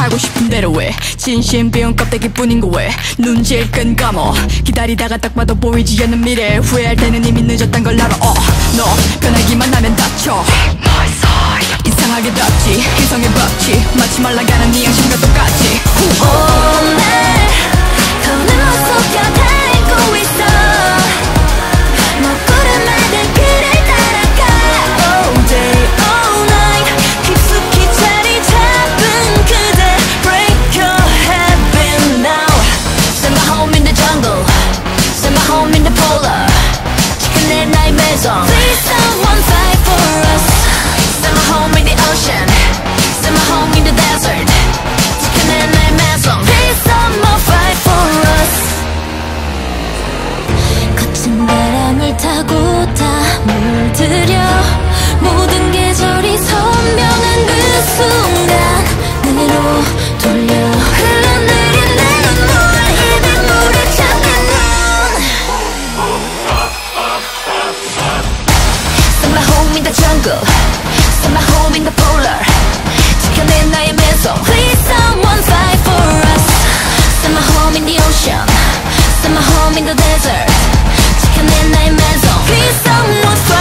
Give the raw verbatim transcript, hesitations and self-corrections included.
하고 싶은 대로 해 진심 비운 껍데기뿐인 거 왜 눈 질끈 감어 기다리다가 딱 봐도 보이지 않는 미래 후회할 때는 이미 늦었단 걸 알아 어 너 변하기만 하면 다쳐 이상하게 답지 이성의 법칙 마치 말라가는 네 양심과 똑같이 오늘 더 눈으로 속여달고 있어 못 고른 말들 길을 따라가 All day all night 깊숙이 자리 잡은 그대 Break your habit now Send my home in the jungle Send my home in the polar Chicken and I maison Please someone fight for us Send my home in the ocean Send my home in the desert Chicken and I maison Please someone fight for us 거친 바람을 타고 다 물들여 모든 계절이 선명한 그 순간 내로 돌려 흘러내린 내 눈물 입에 물에 잠긴 눈 Send my home in the jungle Send my home in the polar 지켜낸 나의 매소 Please someone fight for us Send my home in the ocean Send my home in the desert 지켜낸 나의 매소 Please someone fight